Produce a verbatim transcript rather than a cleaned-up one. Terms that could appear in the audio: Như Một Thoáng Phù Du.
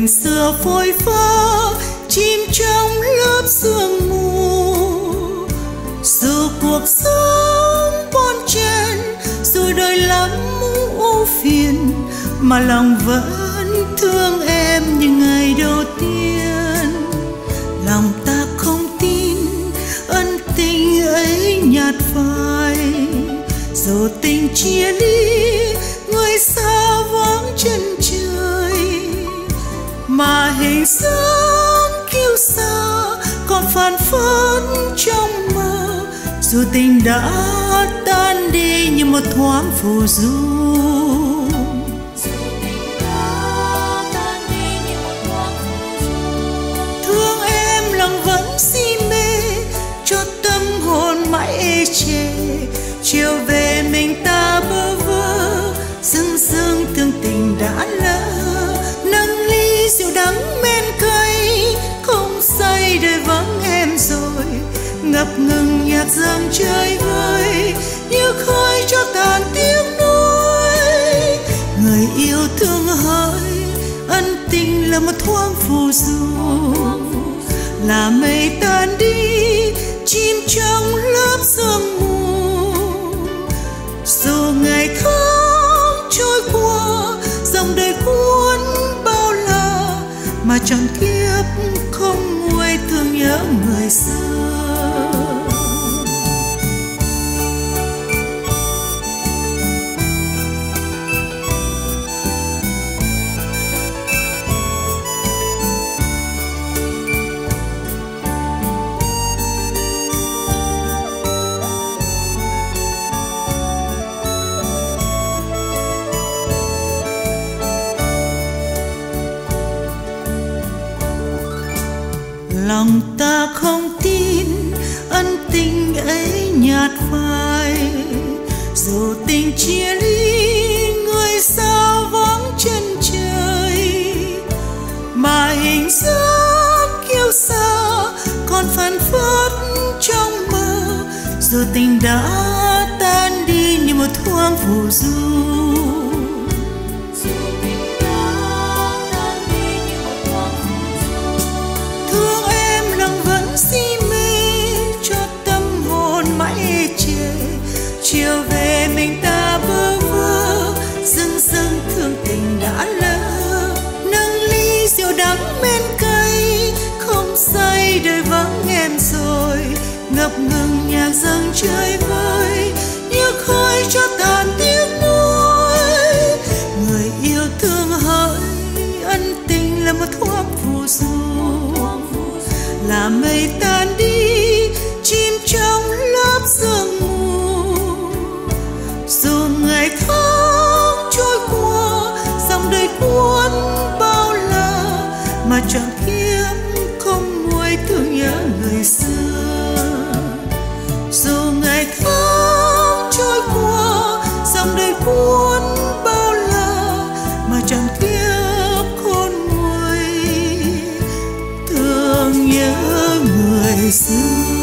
tình xưa phôi phơ, chim trong lớp sương mù. Dù cuộc sống bon chen, dù đời lắm u phiền, mà lòng vẫn thương em như ngày đầu tiên. Lòng ta không tin ân tình ấy nhạt phai, dù tình chia ly người xa vắng chân trời, mà hình dáng kiêu sa còn phản phất trong mơ. Dù tình đã tan đi như một thoáng phù du, thương em lòng vẫn si mê cho tâm hồn mãi ê chề. Chiều về mình ta bơ vơ dưng dưng thương tình đã lỡ, nâng ly rượu đắng men cay không say đời vắng em rồi. Ngập ngừng nhạc dương chơi vơi như khói cho tàn tiếng nuối. Người yêu thương hỡi, ân tình là một thoáng phù du, là mây tan đi chim trong lớp sương mù. Dù ngày tháng trôi qua, dòng đời cuốn bao la, mà trọn kiếp không nguôi thương nhớ người xưa. Lòng ta không tin ân tình ấy nhạt phai, dù tình chia ly người sao vắng chân trời, mà hình dáng kiêu sa còn phản phất trong mơ. Dù tình đã tan đi như một thoáng phù du, chiều về mình ta bơ vơ dưng dưng thương tình đã lỡ, nâng ly rượu đắng men cay không say đời vắng em rồi. Ngập ngừng nhạc dâng chơi vơi như khói cho tàn tiếng nuối. Người yêu thương hỡi, ân tình là một thuốc phù du, là mây tan đi chim trong lớp sương mù. Dù ngày tháng trôi qua, dòng đời cuốn bao la, mà chẳng kiếp không nguôi thương nhớ người xưa. Dù ngày tháng trôi qua, dòng đời cuốn bao la, mà chẳng kiếp không nguôi thương nhớ người xưa.